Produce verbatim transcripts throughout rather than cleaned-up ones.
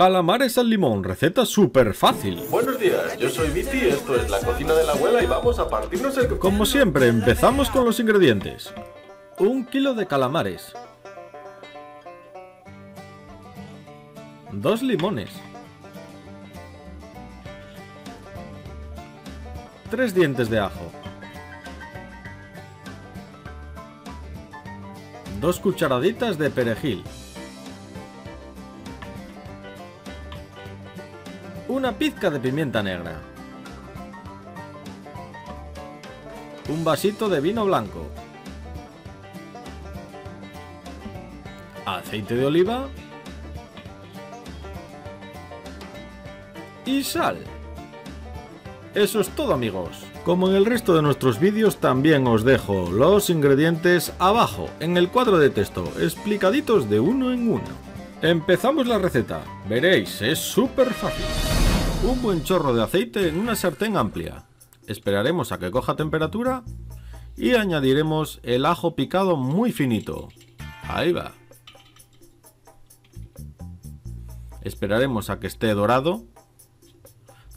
Calamares al limón, receta súper fácil. Buenos días, yo soy Viti, esto es La Cocina de la Abuela y vamos a partirnos el... Como siempre, empezamos con los ingredientes. Un kilo de calamares, dos limones, tres dientes de ajo, dos cucharaditas de perejil, una pizca de pimienta negra, un vasito de vino blanco, aceite de oliva y sal. Eso es todo, amigos. Como en el resto de nuestros vídeos, también os dejo los ingredientes abajo en el cuadro de texto, explicaditos de uno en uno. Empezamos la receta, veréis, es súper fácil. Un buen chorro de aceite en una sartén amplia. Esperaremos a que coja temperatura y añadiremos el ajo picado muy finito. Ahí va. Esperaremos a que esté dorado.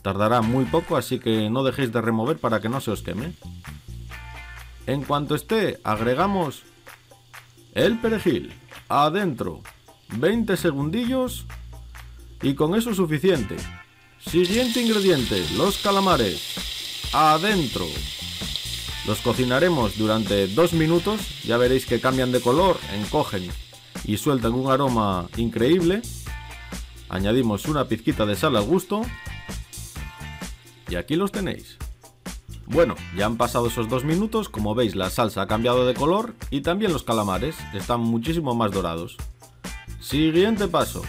Tardará muy poco, así que no dejéis de remover para que no se os queme. En cuanto esté, agregamos el perejil. Adentro, veinte segundillos y con eso suficiente. Siguiente ingrediente, los calamares, adentro. Los cocinaremos durante dos minutos, ya veréis que cambian de color, encogen y sueltan un aroma increíble. Añadimos una pizquita de sal al gusto y aquí los tenéis. Bueno, ya han pasado esos dos minutos, como veis la salsa ha cambiado de color y también los calamares están muchísimo más dorados. Siguiente paso,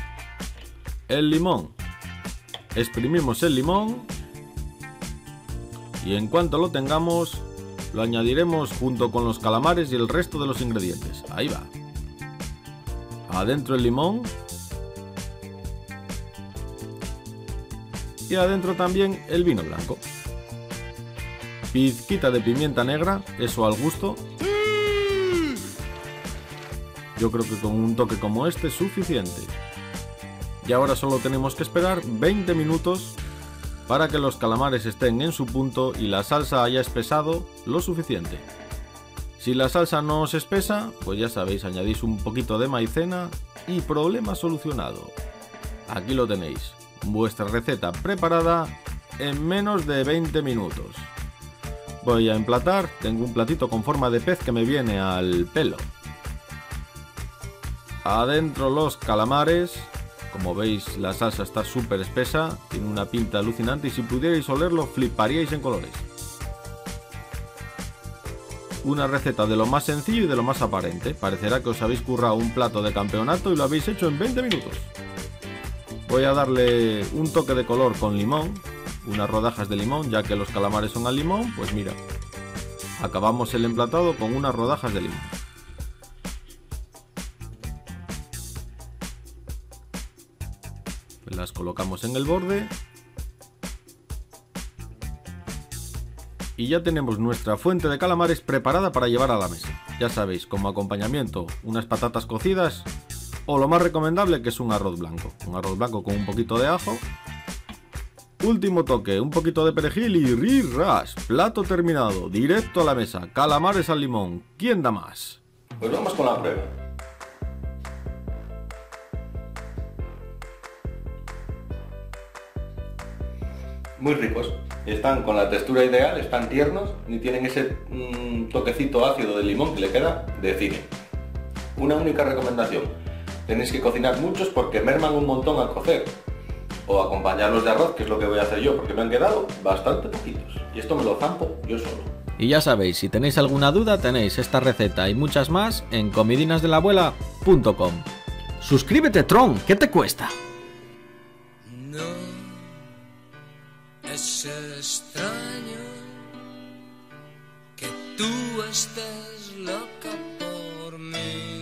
el limón. Exprimimos el limón y en cuanto lo tengamos lo añadiremos junto con los calamares y el resto de los ingredientes. Ahí va. Adentro el limón y adentro también el vino blanco. Pizquita de pimienta negra, eso al gusto. Yo creo que con un toque como este es suficiente. Y ahora solo tenemos que esperar veinte minutos para que los calamares estén en su punto y la salsa haya espesado lo suficiente. Si la salsa no os espesa, pues ya sabéis, añadís un poquito de maicena y problema solucionado. Aquí lo tenéis, vuestra receta preparada en menos de veinte minutos. Voy a emplatar, tengo un platito con forma de pez que me viene al pelo. Adentro los calamares. Como veis, la salsa está súper espesa, tiene una pinta alucinante y si pudierais olerlo fliparíais en colores. Una receta de lo más sencillo y de lo más aparente. Parecerá que os habéis currado un plato de campeonato y lo habéis hecho en veinte minutos. Voy a darle un toque de color con limón, unas rodajas de limón, ya que los calamares son al limón, pues mira, acabamos el emplatado con unas rodajas de limón. Las colocamos en el borde y ya tenemos nuestra fuente de calamares preparada para llevar a la mesa. Ya sabéis, como acompañamiento unas patatas cocidas o lo más recomendable que es un arroz blanco, un arroz blanco con un poquito de ajo. Último toque, un poquito de perejil y rirras, plato terminado, directo a la mesa, calamares al limón. ¿Quién da más? Pues vamos con la prueba. Muy ricos, están con la textura ideal, están tiernos y tienen ese mmm, toquecito ácido de limón que le queda de cine. Una única recomendación, tenéis que cocinar muchos porque merman un montón al cocer o acompañarlos de arroz, que es lo que voy a hacer yo porque me han quedado bastante poquitos y esto me lo zampo yo solo. Y ya sabéis, si tenéis alguna duda tenéis esta receta y muchas más en comidinas de la abuela punto com. Suscríbete, Tron, ¿qué te cuesta? Es extraño que tú estés loca por mí.